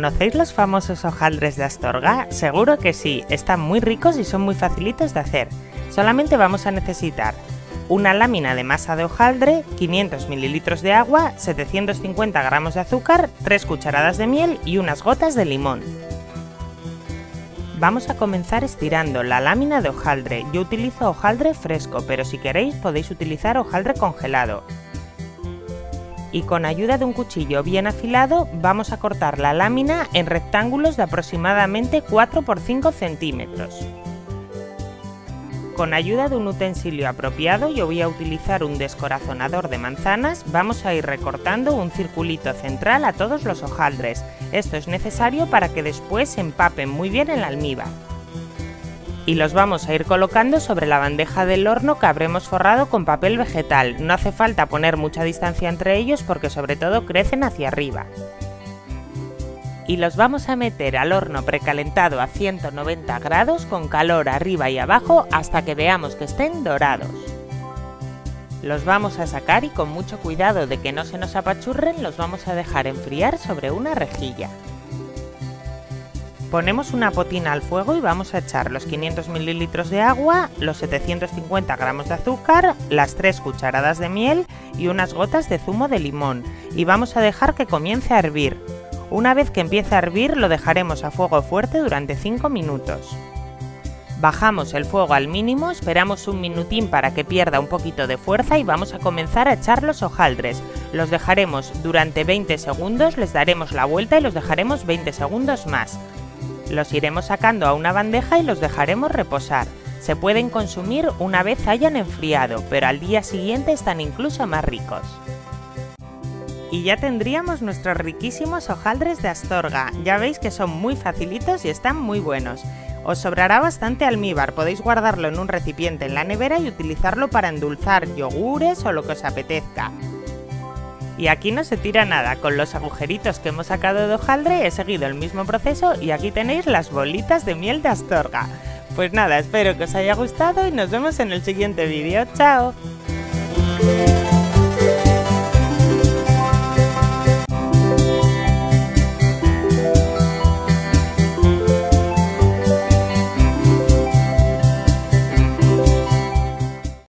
¿Conocéis los famosos hojaldres de Astorga? Seguro que sí, están muy ricos y son muy facilitos de hacer. Solamente vamos a necesitar una lámina de masa de hojaldre, 500 ml de agua, 750 gramos de azúcar, 3 cucharadas de miel y unas gotas de limón. Vamos a comenzar estirando la lámina de hojaldre. Yo utilizo hojaldre fresco, pero si queréis podéis utilizar hojaldre congelado. Y con ayuda de un cuchillo bien afilado vamos a cortar la lámina en rectángulos de aproximadamente 4 por 5 centímetros. Con ayuda de un utensilio apropiado, yo voy a utilizar un descorazonador de manzanas, vamos a ir recortando un circulito central a todos los hojaldres. Esto es necesario para que después se empapen muy bien el almíbar. Y los vamos a ir colocando sobre la bandeja del horno que habremos forrado con papel vegetal. No hace falta poner mucha distancia entre ellos porque sobre todo crecen hacia arriba. Y los vamos a meter al horno precalentado a 190 grados con calor arriba y abajo hasta que veamos que estén dorados. Los vamos a sacar y con mucho cuidado de que no se nos apachurren los vamos a dejar enfriar sobre una rejilla. Ponemos una potina al fuego y vamos a echar los 500 ml de agua, los 750 gramos de azúcar, las 3 cucharadas de miel y unas gotas de zumo de limón y vamos a dejar que comience a hervir. Una vez que empiece a hervir lo dejaremos a fuego fuerte durante 5 minutos. Bajamos el fuego al mínimo, esperamos un minutín para que pierda un poquito de fuerza y vamos a comenzar a echar los hojaldres. Los dejaremos durante 20 segundos, les daremos la vuelta y los dejaremos 20 segundos más. Los iremos sacando a una bandeja y los dejaremos reposar. Se pueden consumir una vez hayan enfriado, pero al día siguiente están incluso más ricos. Y ya tendríamos nuestros riquísimos hojaldres de Astorga. Ya veis que son muy facilitos y están muy buenos. Os sobrará bastante almíbar, podéis guardarlo en un recipiente en la nevera y utilizarlo para endulzar yogures o lo que os apetezca. Y aquí no se tira nada, con los agujeritos que hemos sacado de hojaldre he seguido el mismo proceso y aquí tenéis las bolitas de miel de Astorga. Pues nada, espero que os haya gustado y nos vemos en el siguiente vídeo. ¡Chao!